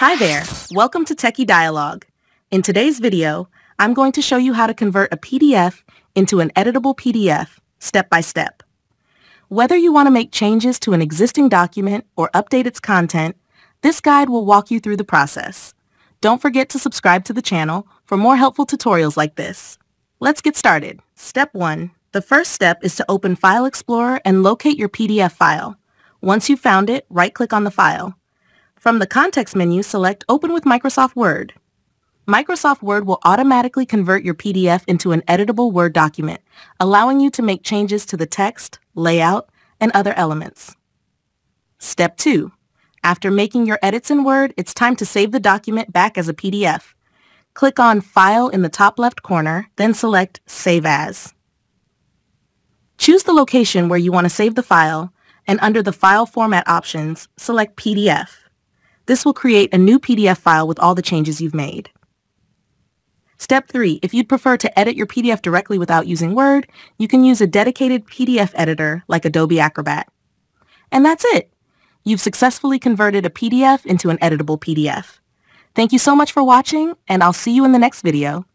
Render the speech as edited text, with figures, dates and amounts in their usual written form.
Hi there, welcome to Techie Dialogue. In today's video, I'm going to show you how to convert a PDF into an editable PDF, step by step. Whether you want to make changes to an existing document or update its content, this guide will walk you through the process. Don't forget to subscribe to the channel for more helpful tutorials like this. Let's get started. Step 1. The first step is to open File Explorer and locate your PDF file. Once you've found it, right-click on the file. From the context menu, select Open with Microsoft Word. Microsoft Word will automatically convert your PDF into an editable Word document, allowing you to make changes to the text, layout, and other elements. Step 2. After making your edits in Word, it's time to save the document back as a PDF. Click on File in the top left corner, then select Save As. Choose the location where you want to save the file, and under the File Format options, select PDF. This will create a new PDF file with all the changes you've made. Step 3. If you'd prefer to edit your PDF directly without using Word, you can use a dedicated PDF editor like Adobe Acrobat. And that's it! You've successfully converted a PDF into an editable PDF. Thank you so much for watching, and I'll see you in the next video.